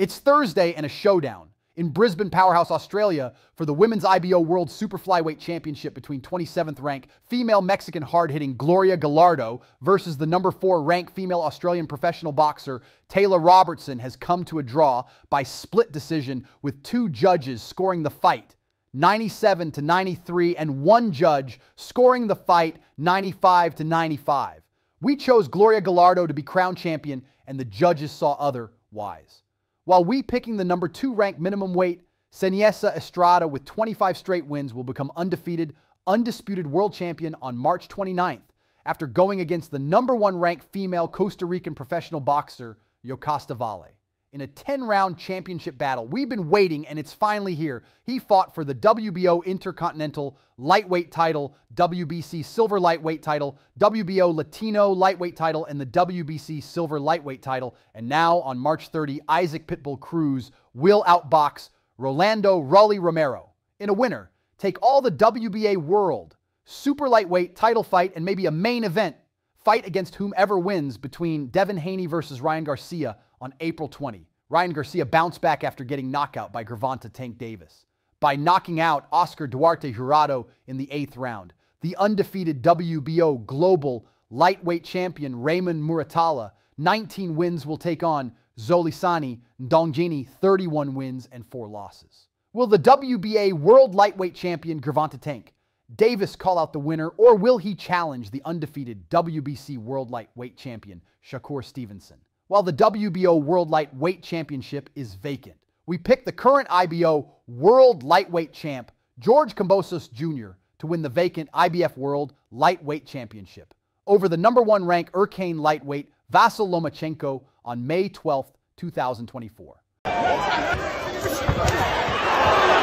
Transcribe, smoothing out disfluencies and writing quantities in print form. It's Thursday and a showdown in Brisbane powerhouse Australia for the Women's IBO World Super Flyweight Championship between 27th-ranked female Mexican hard-hitting Gloria Gallardo versus the number 4-ranked female Australian professional boxer Taylor Robertson has come to a draw by split decision with two judges scoring the fight 97-93 and one judge scoring the fight 95-95. We chose Gloria Gallardo to be crowned champion and the judges saw otherwise. While we picking the number 2-ranked minimum weight, Seniesa Estrada with 25 straight wins will become undefeated, undisputed world champion on March 29th after going against the number 1-ranked female Costa Rican professional boxer, Yokasta Valle. In a 10-round championship battle, we've been waiting and it's finally here. He fought for the WBO Intercontinental Lightweight title, WBC Silver Lightweight title, WBO Latino Lightweight title, and the WBC Silver Lightweight title. And now, on March 30, Isaac Pitbull Cruz will outbox Rolando Rolly Romero. In a winner, take all the WBA world, super lightweight title fight, and maybe a main event fight against whomever wins between Devin Haney versus Ryan Garcia on April 20. Ryan Garcia bounced back after getting knockout by Gervonta Tank Davis by knocking out Oscar Duarte Jurado in the 8th round. The undefeated WBO global lightweight champion Raymond Muratalla, 19 wins, will take on Xolisani Ndongeni, 31 wins and 4 losses. Will the WBA world lightweight champion Gervonta Tank Davis call out the winner, or will he challenge the undefeated WBC World Lightweight Champion, Shakur Stevenson? While the WBO World Lightweight Championship is vacant, we pick the current IBO World Lightweight Champ, George Kambosos Jr., to win the vacant IBF World Lightweight Championship over the number 1-ranked Urkane Lightweight Vasyl Lomachenko on May 12, 2024.